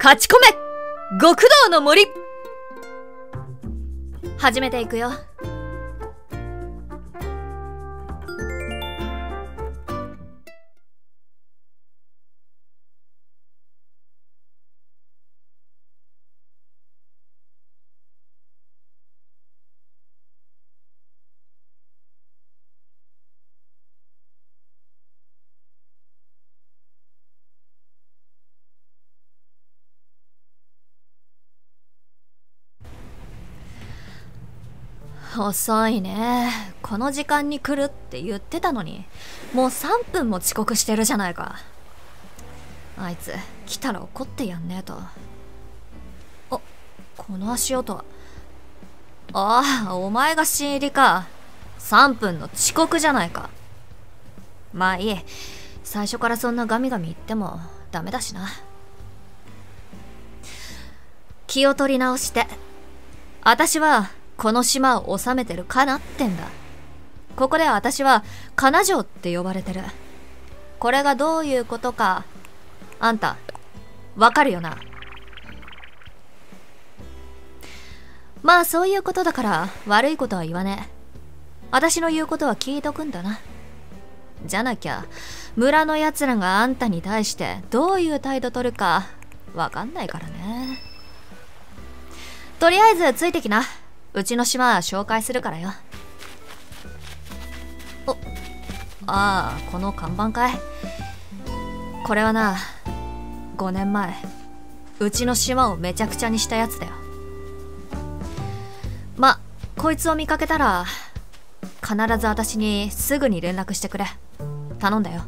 勝ち込め極道の森。始めていくよ。遅いね。この時間に来るって言ってたのに、もう3分も遅刻してるじゃないか。あいつ来たら怒ってやんねえと。あ、この足音は。ああ、お前が新入りか。3分の遅刻じゃないか。まあいい、最初からそんなガミガミ言ってもダメだしな。気を取り直して。私はこの島を治めてるカナってんだ。ここで私はカナ城って呼ばれてる。これがどういうことか、あんた、わかるよな。まあそういうことだから悪いことは言わねえ。私の言うことは聞いとくんだな。じゃなきゃ、村の奴らがあんたに対してどういう態度取るかわかんないからね。とりあえずついてきな。うちの島紹介するからよ。お、ああ、この看板かい。これはな、5年前、うちの島をめちゃくちゃにしたやつだよ。ま、こいつを見かけたら、必ず私にすぐに連絡してくれ。頼んだよ。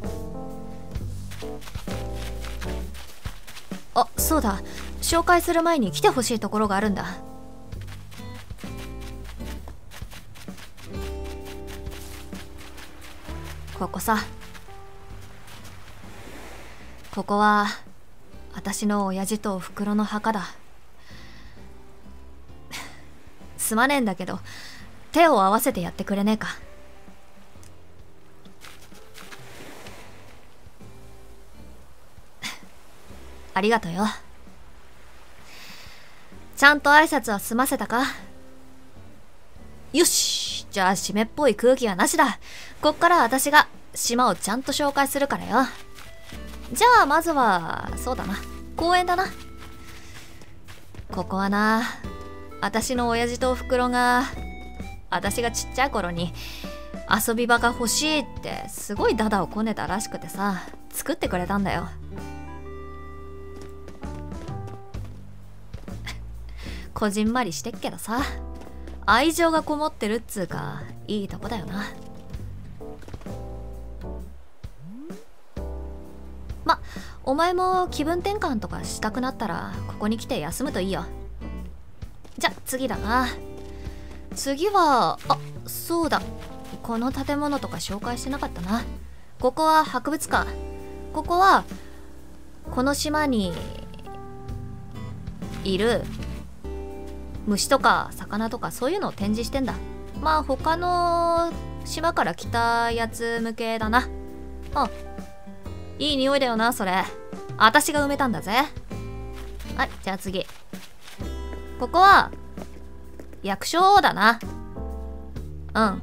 あ、そうだ。紹介する前に来てほしいところがあるんだ。ここさ。ここは私の親父とおふくろの墓だ。すまねえんだけど、手を合わせてやってくれねえか。ありがとうよ。ちゃんと挨拶は済ませたか？よし、じゃあ湿っぽい空気はなしだ。こっから私が島をちゃんと紹介するからよ。じゃあまずは、そうだな、公園だな。ここはな、私の親父とおふくろが、私がちっちゃい頃に遊び場が欲しいってすごいダダをこねたらしくてさ、作ってくれたんだよ。こじんまりしてっけどさ、愛情がこもってるっつうか、いいとこだよな。ま、お前も気分転換とかしたくなったらここに来て休むといいよ。じゃ、次だな。次は、あ、そうだ、この建物とか紹介してなかったな。ここは博物館。ここはこの島にいる虫とか魚とかそういうのを展示してんだ。まあ他の島から来たやつ向けだな。あ、いい匂いだよな、それ。私が埋めたんだぜ。はい、じゃあ次。ここは役所だな。うん、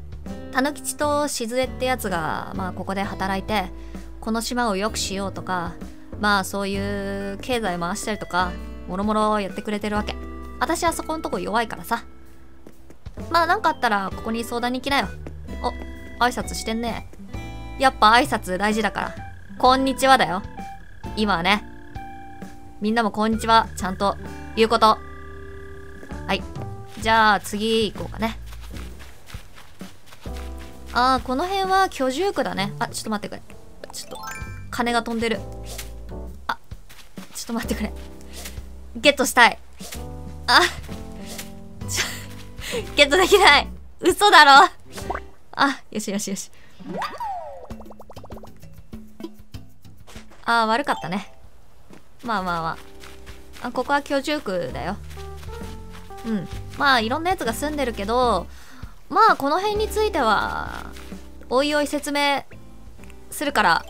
たぬきちとしずえってやつがまあここで働いて、この島を良くしようとか、まあそういう経済回したりとかもろもろやってくれてるわけ。私はそこんとこ弱いからさ。まあなんかあったらここに相談に来なよ。お、挨拶してんね。やっぱ挨拶大事だから。こんにちはだよ。今はね。みんなもこんにちは、ちゃんと言うこと。はい。じゃあ次行こうかね。あー、この辺は居住区だね。あ、ちょっと待ってくれ。ちょっと、金が飛んでる。あ、ちょっと待ってくれ。ゲットしたい。あ、ゲットできない。嘘だろ。あ、よしよしよし。ああ、悪かったね。まあまあまあ。あ、ここは居住区だよ。うん。まあ、いろんなやつが住んでるけど、まあ、この辺については、おいおい説明するから、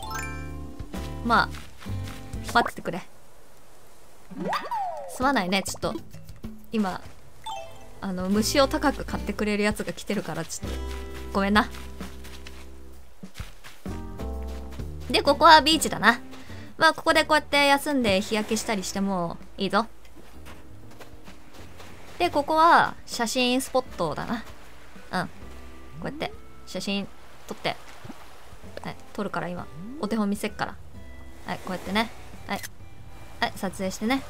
まあ、待っててくれ。すまないね。ちょっと今虫を高く買ってくれるやつが来てるから、ちょっとごめんな。でここはビーチだな。まあここでこうやって休んで日焼けしたりしてもいいぞ。でここは写真スポットだな。うん、こうやって写真撮って、はい、撮るから今お手本見せっから、はい、こうやってね、はい、はい、撮影してね、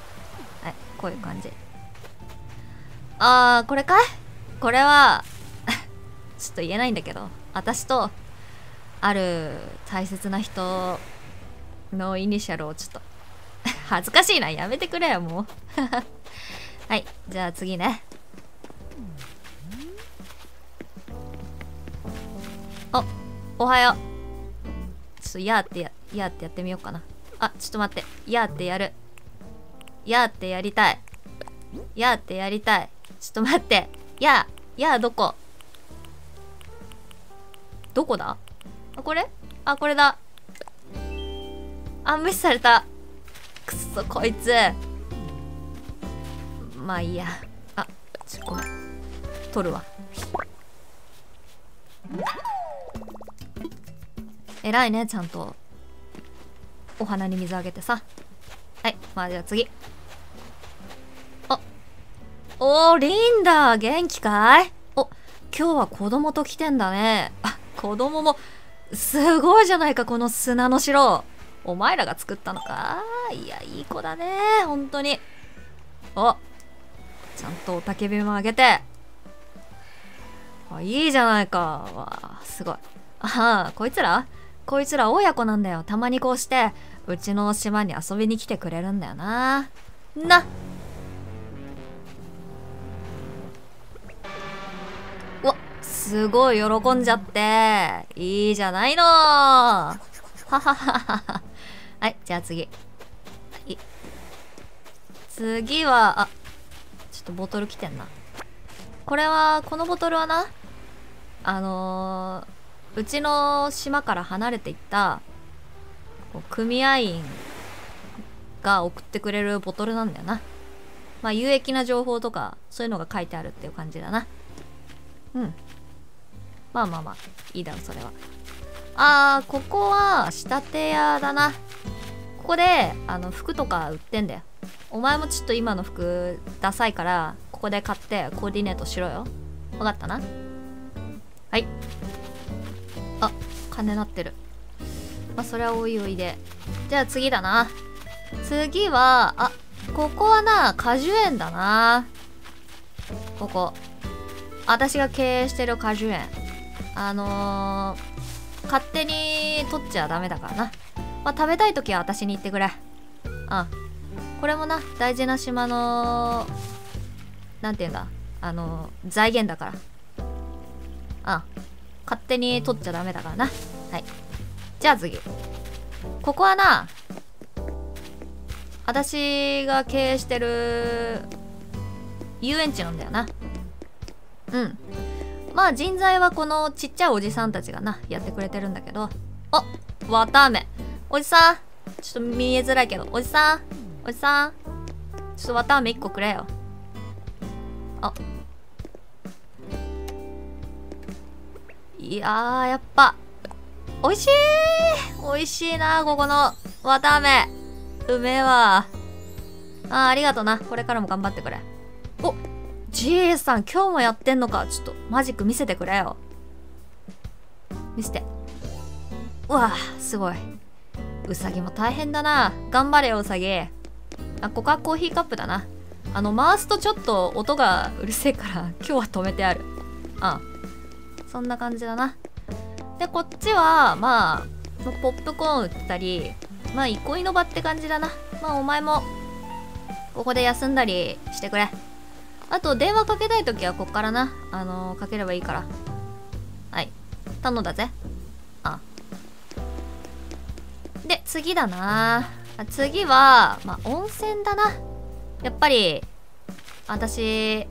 はい、こういう感じ。あー、これかい、これはちょっと言えないんだけど、私とある大切な人のイニシャルをちょっと恥ずかしいな、やめてくれよもうはい、じゃあ次ね。あ、おはよう。ちょっとやーってやってみようかな。あ、ちょっと待って、やーってやる、やーってやりたい、やーってやりたい。ちょっと待って、やーどこだ、あ、これ、あ、これだ。あ、無視された、くっそこいつ。まあいいや。あ、ちょっとごめん、取るわ。偉いね、ちゃんとお花に水あげてさ。はい、まあじゃあ次。あ、おー、リンダー元気かい。お、今日は子供と来てんだね。あ、子供もすごいじゃないか、この砂の城。お前らが作ったのか。いや、いい子だね、本当に。お、ちゃんと雄たけびもあげて。あ、いいじゃないか。わあ、すごい。ああ、こいつら親子なんだよ。たまにこうして、うちの島に遊びに来てくれるんだよな。な。うわ、すごい喜んじゃって。いいじゃないの。はははは。はい、じゃあ次。はい、次は、あ、ちょっとボトル来てんな。これは、このボトルはな、うちの島から離れていった組合員が送ってくれるボトルなんだよな。まあ有益な情報とかそういうのが書いてあるっていう感じだな。うん、まあまあまあいいだろそれは。あー、ここは仕立て屋だな。ここで服とか売ってんだよ。お前もちょっと今の服ダサいからここで買ってコーディネートしろよ。分かったな。はい。あ、金なってる。まあ、それはおいおいで。じゃあ次だな。次は、あ、ここはな、果樹園だな。ここ。私が経営してる果樹園。勝手に取っちゃダメだからな。まあ、食べたいときは私に言ってくれ。うん。これもな、大事な島の、なんていうんだ、財源だから。うん。勝手に取っちゃダメだからな。はい。じゃあ次。ここはな、私が経営してる遊園地なんだよな。うん。まあ人材はこのちっちゃいおじさんたちがな、やってくれてるんだけど。あ、わため。おじさん。ちょっと見えづらいけど。おじさん。おじさん。ちょっとわたあめ1個くれよ。あ。いやー、やっぱ、おいしい、おいしいな、ここの、わたあめ。うめえわ。ありがとな。これからも頑張ってくれ。お、じいさん、今日もやってんのか。ちょっと、マジック見せてくれよ。見せて。うわー、すごい。うさぎも大変だな。頑張れよ、うさぎ。あ、ここはコーヒーカップだな。回すとちょっと音がうるせえから、今日は止めてある。うん。そんな感じだな。で、こっちは、まあ、ポップコーン売ったり、まあ、憩いの場って感じだな。まあ、お前も、ここで休んだりしてくれ。あと、電話かけたいときは、こっからな、かければいいから。はい。頼んだぜ。あ。で、次だな。次は、まあ、温泉だな。やっぱり、私、ちょ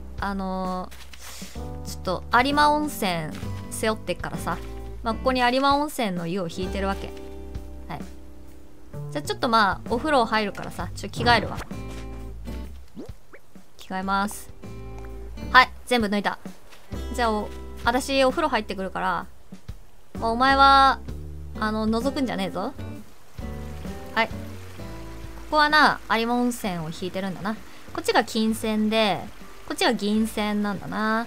っと有馬温泉背負ってっからさ、まあ、ここに有馬温泉の湯を引いてるわけ。はい。じゃあちょっとまあお風呂入るからさ、ちょっと着替えるわ。着替えます。はい、全部抜いた。じゃあ私お風呂入ってくるから、まあ、お前は覗くんじゃねえぞ。はい、ここはな有馬温泉を引いてるんだな。こっちが金線でこっちが銀線なんだな。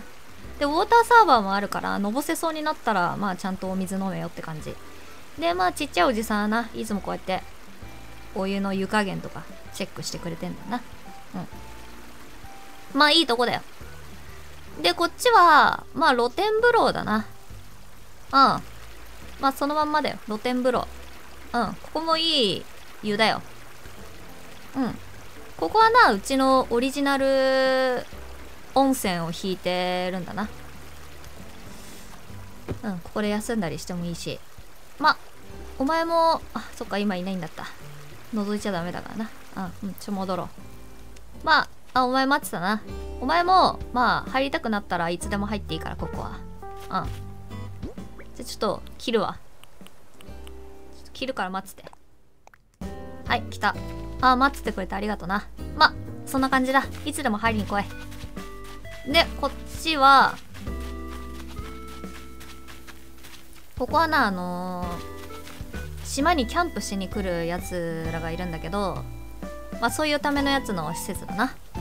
でウォーターサーバーもあるから、のぼせそうになったらまあちゃんとお水飲めよって感じで、まあちっちゃいおじさんはないつもこうやってお湯の湯加減とかチェックしてくれてんだな。うん、まあいいとこだよ。でこっちはまあ露天風呂だな。うん、まあそのまんまだよ、露天風呂。うん、ここもいい湯だよ。うん、ここはなうちのオリジナル温泉を引いてるんだな。うん、ここで休んだりしてもいいし、まあお前も、あ、そっか今いないんだった、覗いちゃダメだからな。うん、ちょ戻ろう。まあ、あ、お前待ってたな。お前もまあ入りたくなったらいつでも入っていいから、ここは。うん、じゃちょっと切るわ。ちょっと切るから待ってて。はい、来た。あ、待っててくれてありがとな。まあそんな感じだ。いつでも入りに来い。でこっちはここはな島にキャンプしに来るやつらがいるんだけど、まあそういうためのやつの施設だな。う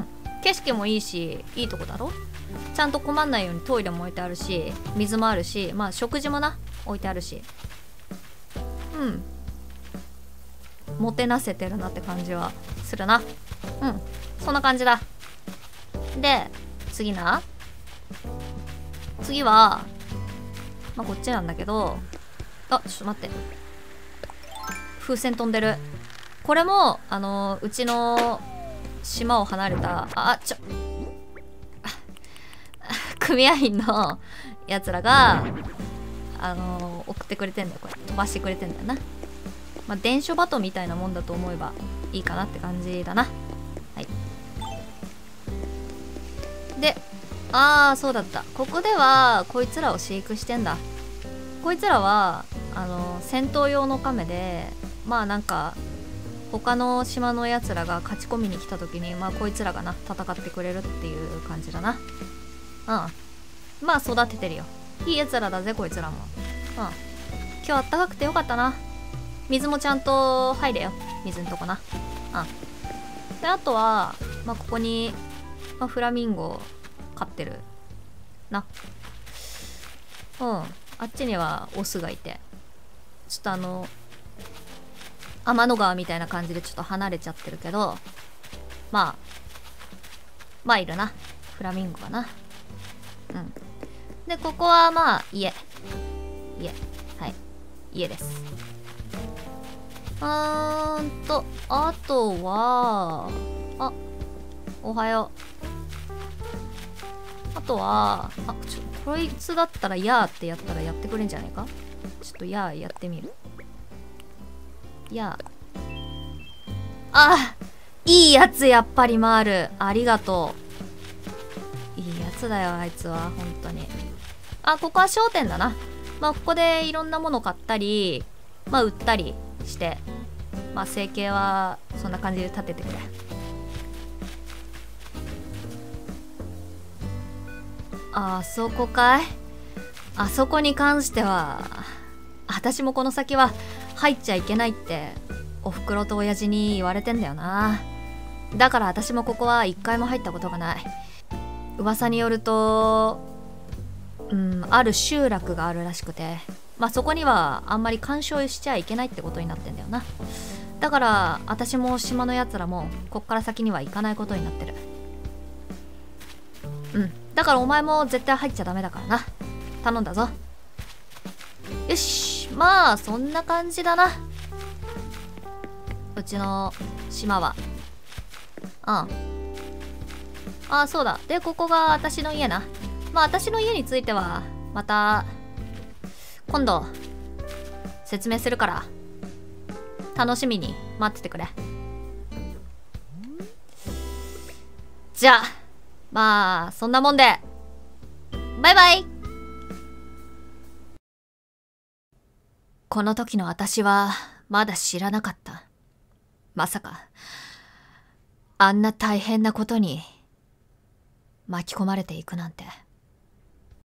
ん、景色もいいしいいとこだろ。ちゃんと困んないようにトイレも置いてあるし、水もあるし、まあ食事もな置いてあるし、うん、もてなせてるなって感じはするな。うん、そんな感じだ。で次な、次はまあこっちなんだけど、あ、ちょっと待って、風船飛んでる。これもうちの島を離れた、あ、ちょ組合員のやつらが送ってくれてんだよ。これ飛ばしてくれてんだよな。まあ伝書バトみたいなもんだと思えばいいかなって感じだな。はい、で、ああそうだった、ここではこいつらを飼育してんだ。こいつらは戦闘用のカメで、まあなんか他の島のやつらが勝ち込みに来た時に、まあこいつらがな戦ってくれるっていう感じだな。うん、まあ育ててるよ。いいやつらだぜこいつらも。うん、今日あったかくてよかったな。水もちゃんと入れよ、水んとこな。うん、であとはまあここに、まあ、フラミンゴを飼ってるな。うん、あっちにはオスがいて、ちょっと天の川みたいな感じでちょっと離れちゃってるけど、まあまあいるな、フラミンゴがな。うん、でここはまあ家、はい、家です。あとは、あ、おはよう。あとは、あ、ちょっとこいつだったら、やーってやったらやってくれんじゃないか。ちょっとやーやってみる。やー。あー、いいやつやっぱり回る。ありがとう。いいやつだよ、あいつは。本当に。あ、ここは商店だな。まあ、ここでいろんなもの買ったり、まあ、売ったりして、まあ、生計はそんな感じで立ててくれ。あそこかい。あそこに関しては私もこの先は入っちゃいけないっておふくろと親父に言われてんだよな。だから私もここは一回も入ったことがない。噂によると、うん、ある集落があるらしくて、まあそこにはあんまり干渉しちゃいけないってことになってんだよな。だから私も島のやつらもこっから先には行かないことになってる。うん、だからお前も絶対入っちゃダメだからな。頼んだぞ。よし、まあそんな感じだな、うちの島は。うん、あ、そうだ。でここが私の家な。まあ私の家についてはまた今度説明するから、楽しみに待っててくれ。じゃあまあそんなもんでバイバイ。この時の私はまだ知らなかった。まさかあんな大変なことに巻き込まれていくなんて。